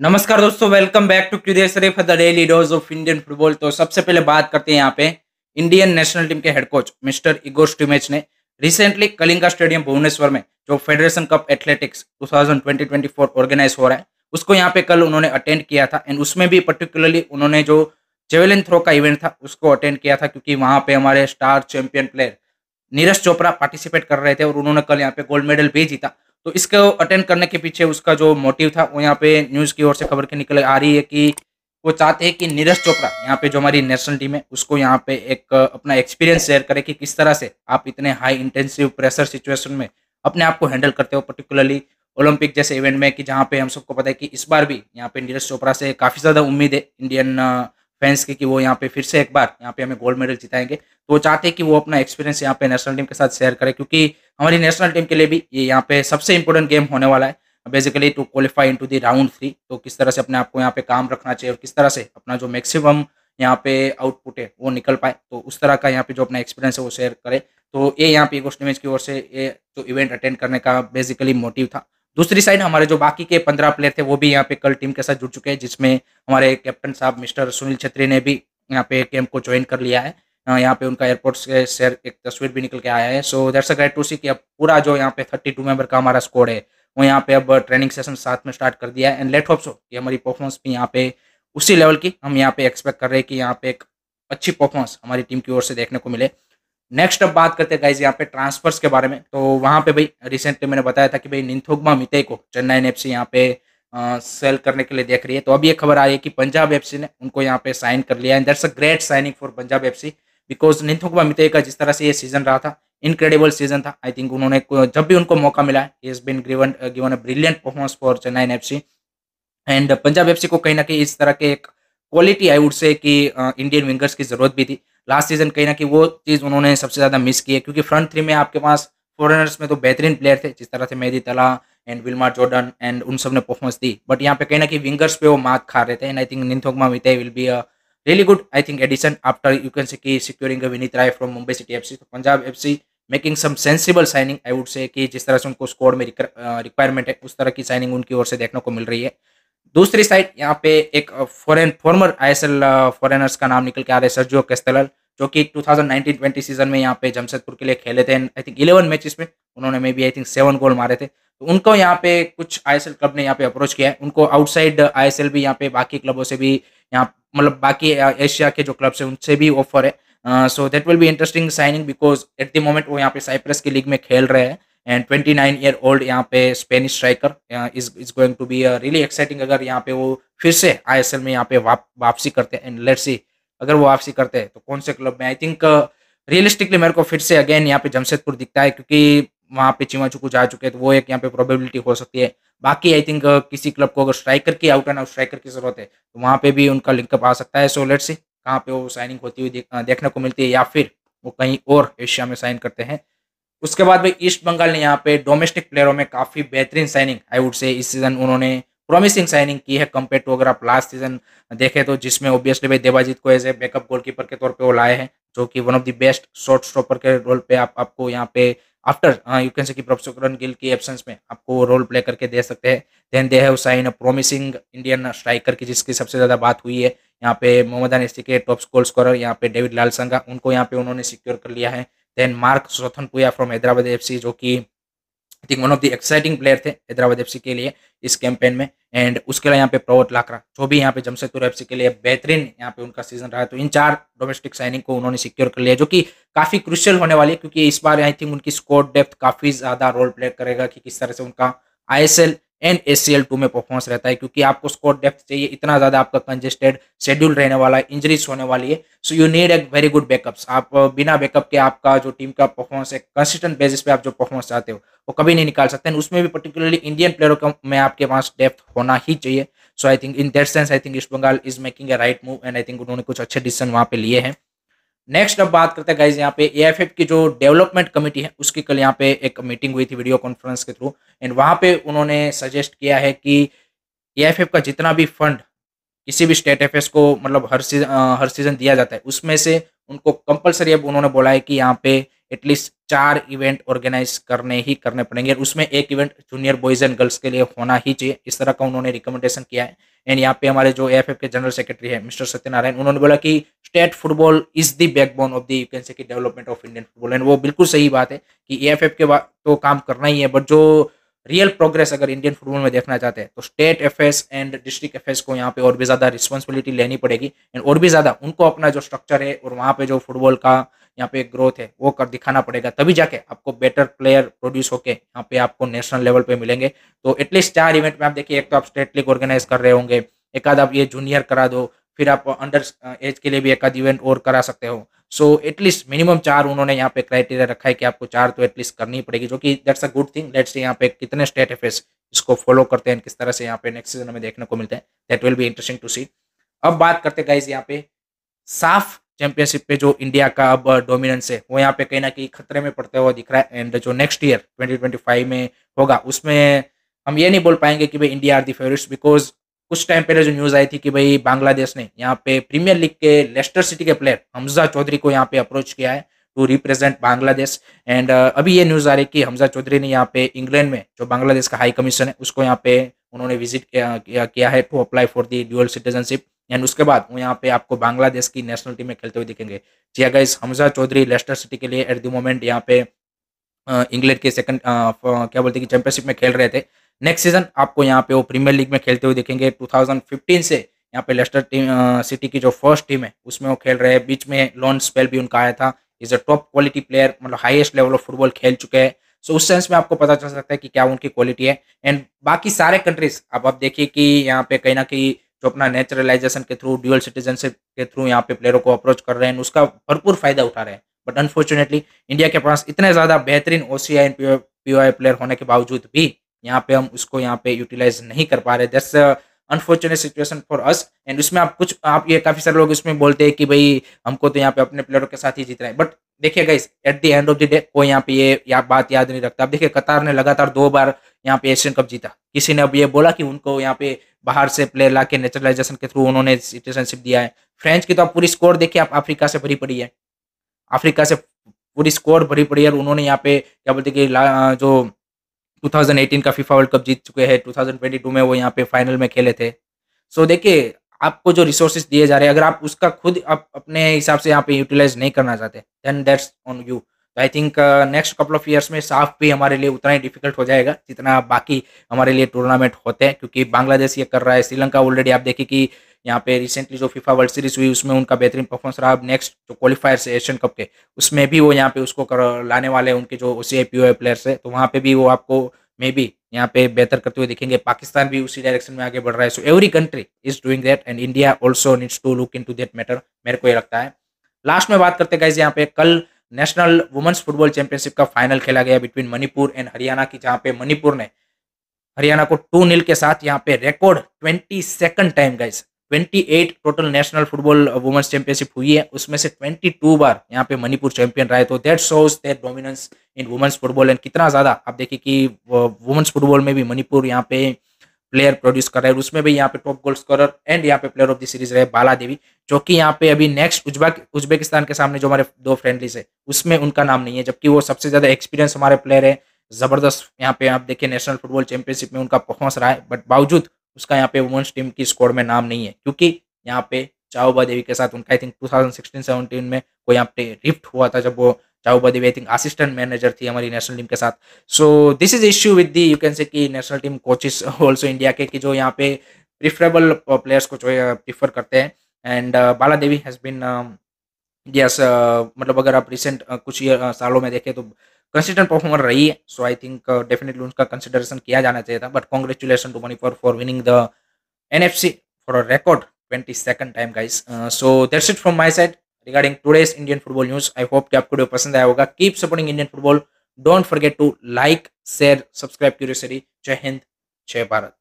नमस्कार दोस्तों, welcome back to curious for the daily dose of Indian football. तो सबसे पहले बात करते हैं यहाँ पे इंडियन नेशनल टीम के head coach mister Igor Stimac ने रिसेंटली कलिंगा स्टेडियम भुवनेश्वर में जो फेडरेशन कप एथलेटिक्स 2020-24 ऑर्गेनाइज हो रहा है उसको यहाँ पे कल उन्होंने अटेंड किया था। एंड उसमें भी पर्टिकुलरली उन्होंने जो जेवलिन थ्रो का इवेंट था उसको अटेंड किया था, क्योंकि वहाँ पे हमारे star champion player Neeraj Chopra participate कर रहे थे और उन्होंने कल यहाँ पे गोल्ड मेडल भी जीता। तो इसको अटेंड करने के पीछे उसका जो मोटिव था वो यहाँ पे न्यूज़ की ओर से खबर के निकल आ रही है कि वो चाहते हैं कि नीरज चोपड़ा यहाँ पे जो हमारी नेशनल टीम है उसको यहाँ पे एक अपना एक्सपीरियंस शेयर करे कि किस तरह से आप इतने हाई इंटेंसिव प्रेशर सिचुएशन में अपने आप को हैंडल करते हो, पर्टिकुलरली ओलंपिक जैसे इवेंट में कि जहाँ पे हम सबको पता है कि इस बार भी यहाँ पे नीरज चोपड़ा से काफ़ी ज़्यादा उम्मीद है इंडियन फैंस की कि वो यहाँ पे फिर से एक बार यहाँ पे हमें गोल्ड मेडल जिताएंगे। तो वो चाहते हैं कि वो अपना एक्सपीरियंस यहाँ पे नेशनल टीम के साथ शेयर करें, क्योंकि हमारी नेशनल टीम के लिए भी ये यहाँ पे सबसे इंपॉर्टेंट गेम होने वाला है basically to qualify into the round 3। तो किस तरह से अपने आप को यहाँ पे काम रखना चाहिए और किस तरह से अपना जो मैक्सिमम यहाँ पे आउटपुट है वो निकल पाए, तो उस तरह का यहाँ पे जो अपना एक्सपीरियंस है वो शेयर करें। तो ये यहाँ पे इगोर स्टिमैच की ओर से ये जो इवेंट अटेंड करने का बेसिकली मोटिव था। दूसरी साइड हमारे जो बाकी के 15 प्लेयर थे वो भी यहाँ पे कल टीम के साथ जुड़ चुके हैं, जिसमें हमारे कैप्टन साहब मिस्टर सुनील छेत्री ने भी यहाँ पे कैंप को ज्वाइन कर लिया है। यहाँ पे उनका एयरपोर्ट से शेयर एक तस्वीर भी निकल के आया है। So that's a great to see कि अब पूरा जो यहाँ पे 32 मेंबर का हमारा स्कोड है वो यहाँ पे अब ट्रेनिंग सेशन साथ में स्टार्ट कर दिया है। एंड लेट होप सो कि हमारी परफॉर्मेंस भी यहाँ पे उसी लेवल की हम यहाँ पे एक्सपेक्ट कर रहे हैं कि यहाँ पे एक अच्छी परफॉर्मेंस हमारी टीम की ओर से देखने को मिले। नेक्स्ट अब बात करते हैं गाइज यहाँ पे ट्रांसफर्स के बारे में। तो वहाँ पे भाई रिसेंटली मैंने बताया था कि भाई निंथुकुम्मा मिते को चेन्नईइन एफसी यहाँ पे सेल करने के लिए देख रही है। तो अब ये खबर आई है कि पंजाब एफसी ने उनको यहाँ पे साइन कर लिया है। That's a great signing for Punjab FC because Ninthoinganba Meetei का जिस तरह से ये सीजन रहा था, इनक्रेडिबल सीजन था। आई थिंक उन्होंने जब भी उनको मौका मिला है he has been given a brilliant performance for Chennaiyin FC. And Punjab FC को कहीं ना कहीं इस तरह के एक क्वालिटी आई वुड से कि इंडियन विंगर्स की जरूरत भी थी। लास्ट सीजन कहीं ना कहीं वो चीज़ उन्होंने सबसे ज़्यादा मिस की है, क्योंकि फ्रंट 3 में आपके पास फॉरेनर्स में तो बेहतरीन प्लेयर थे जिस तरह से मेहदी तला एंड विल्मा जॉर्डन एंड उन सब ने परफॉर्मेंस दी, बट यहाँ पे कहीं ना कहीं विंगर्स पे वो मात खा रहे थे। And I think Ninthoinganba Meetei will be a really good I think addition after you can say की securing Vineet Rai from Mumbai City FC. तो Punjab FC making some sensible signing I would say कि जिस तरह से उनको स्कोर में रिक्वायरमेंट है उस तरह की साइनिंग उनकी ओर से देखने को मिल रही है। दूसरी साइड यहाँ पे एक फॉर्मर आईएसएल फॉरेनर्स का नाम निकल के आ रहा है, सर्जियो कैस्टेल, जो कि 2019-20 सीजन में यहाँ पे जमशेदपुर के लिए खेले थे। आई थिंक 11 मैचेस में उन्होंने मे बी आई थिंक 7 गोल मारे थे। तो उनको यहाँ पे कुछ आईएसएल क्लब ने यहाँ पे अप्रोच किया है। उनको आउटसाइड आईएसएल भी यहाँ पे बाकी क्लबों से भी यहाँ मतलब बाकी एशिया के जो क्लब्स हैं उनसे भी ऑफर है। So that will be interesting signing because at the moment वो यहाँ पे साइप्रस की लीग में खेल रहे हैं। एंड 29 ईयर ओल्ड यहाँ पे Spanish striker is going to be really exciting अगर यहाँ पे वो फिर से आईएसएल में यहाँ पे वापसी करते हैं। एंड लेट्स सी अगर वो वापसी करते हैं तो कौन से क्लब में। आई थिंक रियलिस्टिकली मेरे को फिर से अगेन यहाँ पे जमशेदपुर दिखता है, क्योंकि वहाँ पे चिमा चुकू जा चुके हैं तो वो एक यहाँ पे प्रोबेबिलिटी हो सकती है। बाकी आई थिंक किसी क्लब को अगर स्ट्राइकर की आउट एंड आउट स्ट्राइकर की जरूरत है तो वहाँ पे भी उनका लिंकअप आ सकता है। सो लेट्स सी कहाँ पे वो साइनिंग होती हुई देखने को मिलती है या फिर वो कहीं और एशिया में साइन करते हैं। उसके बाद भाई ईस्ट बंगाल ने यहाँ पे डोमेस्टिक प्लेयरों में काफ़ी बेहतरीन साइनिंग आई वुड से इस सीज़न उन्होंने प्रॉमिसिंग साइनिंग की है कंपेयर टू अगर आप लास्ट सीजन देखें तो, जिसमें ऑब्वियसली भाई देवाजीत को एज ए बैकअप गोलकीपर के तौर पे वो लाए हैं, जो कि one of the best short stopper के रोल पे आपको यहाँ पे आफ्टर यू कैन से कि प्रभुशंकरन गिल की एब्सेंस में आपको रोल प्ले करके दे सकते हैं। Then they have sign a promising Indian striker की जिसकी सबसे ज़्यादा बात हुई है। यहाँ पे मोहम्मद अनिस के टॉप गोल स्कोरर यहाँ पे डेविड लालसंगा, उनको यहाँ पे उन्होंने सिक्योर कर लिया है। Then marks रोथनकुया from Hyderabad FC, जो कि I think one of the exciting player थे हैदराबाद एफसी के लिए इस कैंपेन में। एंड उसके अलावा यहाँ पे प्रवोध लाखरा, जो भी यहाँ पे जमशेदपुर एफसी के लिए बेहतरीन यहाँ पे उनका सीजन रहा है। तो इन 4 डोमेस्टिक साइनिंग को उन्होंने सिक्योर कर लिया, जो कि काफ़ी क्रूशियल होने वाली है, क्योंकि इस बार आई थिंक उनकी स्कोर डेप्थ काफ़ी ज़्यादा रोल प्ले करेगा कि किस तरह से उनका आईएसएल एंड ACL 2 में परफॉर्मेंस रहता है, क्योंकि आपको स्कोर डेप्थ चाहिए। इतना ज़्यादा आपका कंजेस्टेड शेड्यूल रहने वाला है, इंजरीज होने वाली है। सो यू नीड एक वेरी गुड बैकअप्स। आप बिना बैकअप के आपका जो टीम का परफॉर्मेंस है कंसिस्टेंट बेसिस पे आप जो परफॉर्मेंस चाहते हो वो कभी नहीं निकाल सकते। उसमें भी पर्टिकुलरली इंडियन प्लेयरों में आपके पास डेप्थ होना ही चाहिए। So I think in that sense I think east Bengal is making a right move and I think उन्होंने कुछ अच्छे डिसीजन वहाँ पे लिए हैं। नेक्स्ट अब बात करते हैं गाइज यहाँ पे AIFF की जो डेवलपमेंट कमेटी है उसकी कल यहाँ पे एक मीटिंग हुई थी वीडियो कॉन्फ्रेंस के थ्रू। एंड वहाँ पे उन्होंने सजेस्ट किया है कि AIFF का जितना भी फंड किसी भी स्टेट एफएस को मतलब हर सीजन दिया जाता है उसमें से उनको कंपलसरी अब उन्होंने बोला है कि यहाँ पे एटलीस्ट 4 इवेंट ऑर्गेनाइज करने पड़ेंगे, उसमें एक event junior boys and girls के लिए होना ही चाहिए, इस तरह का उन्होंने रिकमेंडेशन किया है। एंड यहाँ पे हमारे जो AFF के जनरल सेक्रेटरी है मिस्टर सत्यनारायण, उन्होंने बोला कि state football is the backbone of the you can say कि development of Indian football. And वो बिल्कुल सही बात है कि AFF के बाद तो काम करना ही है, बट जो रियल प्रोग्रेस अगर इंडियन फुटबॉल में देखना चाहते हैं तो state FAs and district FAs को यहाँ पे और भी ज़्यादा रिस्पॉन्सिबिलिटी लेनी पड़ेगी एंड और भी ज़्यादा उनको अपना जो स्ट्रक्चर है और वहाँ पे जो फुटबॉल का यहाँ पे ग्रोथ है वो कर दिखाना पड़ेगा, तभी जाके आपको बेटर प्लेयर प्रोड्यूस होके यहाँ पे आपको नेशनल लेवल पे मिलेंगे। तो एटलीस्ट 4 इवेंट में आप देखिए, एक तो आप स्टेट लीग ऑर्गेनाइज कर रहे होंगे, एक आध आप ये जूनियर करा दो, फिर आप अंडर एज के लिए भी एक आध इवेंट और करा सकते हो। सो एटलीस्ट मिनिमम 4 उन्होंने यहाँ पे क्राइटेरिया रखा है कि आपको 4 तो एटलीस्ट करनी पड़ेगी, जो कि that's a good thing. Let's say यहाँ पे कितने स्टेट एफएस इसको फॉलो करते हैं, किस तरह से यहाँ पे नेक्स्ट सीजन में देखने को मिलता है, that will be interesting to see. अब बात करते गाइज यहाँ पे साफ चैंपियनशिप पे जो इंडिया का अब डोमिनेंस है वो यहाँ पे कहीं ना कहीं खतरे में पड़ते हुआ दिख रहा है। एंड जो नेक्स्ट ईयर 2025 में होगा उसमें हम ये नहीं बोल पाएंगे कि भाई India are the favourites, because कुछ टाइम पहले जो न्यूज़ आई थी कि भाई बांग्लादेश ने यहाँ पे प्रीमियर लीग के लेस्टर सिटी के प्लेयर हमजा चौधरी को यहाँ पे अप्रोच किया है टू रिप्रेजेंट बांग्लादेश। एंड अभी ये न्यूज़ आ रही कि हमजा चौधरी ने यहाँ पे इंग्लैंड में जो बांग्लादेश का हाई कमीशन है उसको यहाँ पे उन्होंने विजिट किया है to apply for the dual citizenship. And उसके बाद वो यहाँ पे आपको बांग्लादेश की नेशनल टीम में खेलते हुए दिखेंगे। जी हाँ guys, Hamza Chaudhary Leicester City के लिए एट द मोमेंट यहाँ पे इंग्लैंड के सेकंड क्या बोलते हैं कि चैंपियनशिप में खेल रहे थे। नेक्स्ट सीजन आपको यहाँ पे वो प्रीमियर लीग में खेलते हुए दिखेंगे। 2015 से यहाँ पे लेस्टर सिटी की जो फर्स्ट टीम है उसमें वो खेल रहे हैं। बीच में लॉन्च स्पेल भी उनका आया था। Is a top quality player, मतलब हाईएस्ट लेवल ऑफ फुटबॉल खेल चुके हैं। सो उस सेंस में आपको पता चल सकता है कि क्या उनकी क्वालिटी है। एंड बाकी सारे कंट्रीज आप देखिए कि यहाँ पे कहीं ना कहीं जो अपना नेचुरलाइजेशन के थ्रू, ड्यूअल सिटीजनशिप के थ्रू यहाँ पे प्लेयरों को अप्रोच कर रहे हैं, उसका भरपूर फायदा उठा रहे हैं। बट अनफॉर्चुनेटली इंडिया के पास इतने ज़्यादा बेहतरीन OCI एंड POI प्लेयर होने के बावजूद भी यहाँ पे हम उसको यहाँ पे यूटिलाइज नहीं कर पा रहे। That's unfortunate situation for us. And उसमें आप कुछ आप ये काफ़ी सारे लोग उसमें बोलते हैं कि भाई हमको तो यहाँ पे अपने प्लेयरों के साथ ही जीत रहे हैं। बट देखिए guys, at the end of the day कोई यहाँ पे ये बात याद नहीं रखता। अब देखिए कतार ने लगातार 2 बार यहाँ पे एशियन कप जीता। किसी ने अब ये बोला कि उनको यहाँ पे बाहर से प्लेयर ला के नेचुरलाइजेशन के थ्रू उन्होंने सिटीजनशिप दिया है। फ्रेंच की तो आप पूरी स्कोर देखिए, आप अफ्रीका से भरी पड़ी है, और उन्होंने यहाँ पे क्या बोलते हैं कि जो 2018 का फीफा वर्ल्ड कप जीत चुके हैं, 2022 में वो यहाँ पे फाइनल में खेले थे। सो देखिए आपको जो रिसोर्सेज दिए जा रहे हैं, अगर आप उसका खुद आप अपने हिसाब से यहाँ पे यूटिलाइज नहीं करना चाहते देन दैट्स ऑन यू। तो I think next couple of years में साफ भी हमारे लिए उतना ही डिफिकल्ट हो जाएगा जितना बाकी हमारे लिए टूर्नामेंट होते हैं, क्योंकि बांग्लादेश ये कर रहा है, श्रीलंका ऑलरेडी आप देखिए कि यहाँ पे रिसेंटली जो फीफा वर्ल्ड सीरीज हुई उसमें उनका बेहतरीन परफॉर्मेंस रहा। अब नेक्स्ट जो क्वालिफायर्स है एशियन कप के उसमें भी वो यहाँ पे उसको लाने वाले हैं, उनके जो OCI POI प्लेयर्स है, तो वहाँ पे भी वो आपको मे बी यहाँ पे बेहतर करते हुए दिखेंगे। पाकिस्तान भी उसी डायरेक्शन में आगे बढ़ रहा है। So every country is doing that and India also needs to look into that matter, मेरे को ये लगता है। लास्ट में बात करते हैं गाइस, यहाँ पे कल नेशनल वुमेन्स फुटबॉल चैंपियनशिप का फाइनल खेला गया बिटवीन मणिपुर एंड हरियाणा की, जहाँ पे मणिपुर ने हरियाणा को 2-0 के साथ यहाँ पे record 22nd time guys 28 total national football women's championship हुई है, उसमें से 22 बार यहाँ पे मणिपुर चैंपियन रहा है। तो that shows that dominance in women's football. And कितना ज़्यादा आप देखिए कि वुमेन्स फुटबॉल में भी मणिपुर यहाँ पे प्लेयर प्रोड्यूस कर रहा है, उसमें भी यहाँ पे टॉप गोल स्कोरर एंड यहाँ पे प्लेयर ऑफ द सीरीज रहे बाला देवी, जो कि यहाँ पे अभी नेक्स्ट उज्बेकिस्तान के सामने जो हमारे 2 फ्रेंडलीज है उसमें उनका नाम नहीं है, जबकि वो सबसे ज़्यादा एक्सपीरियंस हमारे प्लेयर है। ज़बरदस्त यहाँ पे आप देखिए नेशनल फुटबॉल चैंपियनशिप में उनका परफॉर्मेंस रहा है, बट बावजूद उसका यहाँ पे वुमेन्स टीम की स्क्वाड में नाम नहीं है, क्योंकि यहाँ पे चाओबा देवी के साथ उनका आई थिंक 2016-17 में कोई यहाँ पे रिफ्ट हुआ था, जब वो Chaoba Devi I think assistant manager थी हमारी नेशनल टीम के साथ। So this is issue with the you can say कि national team coaches also India के कि जो यहाँ पे प्रिफरेबल प्लेयर्स को प्रीफर करते हैं। And Bala Devi has been yes, मतलब अगर आप रिसेंट कुछ सालों में देखें तो कंसिस्टेंट परफॉर्मर रही है। सो आई थिंक डेफिनेटली उनका कंसिडरेशन किया जाना चाहिए था। But congratulation to Manipur for winning the NFC for a record 22nd time guys. So that's it from my side regarding today's Indian football news. I hope कि आपको video पसंद आया होगा। Keep supporting Indian football, don't forget to like, share, subscribe curiosity. जय हिंद, जय भारत।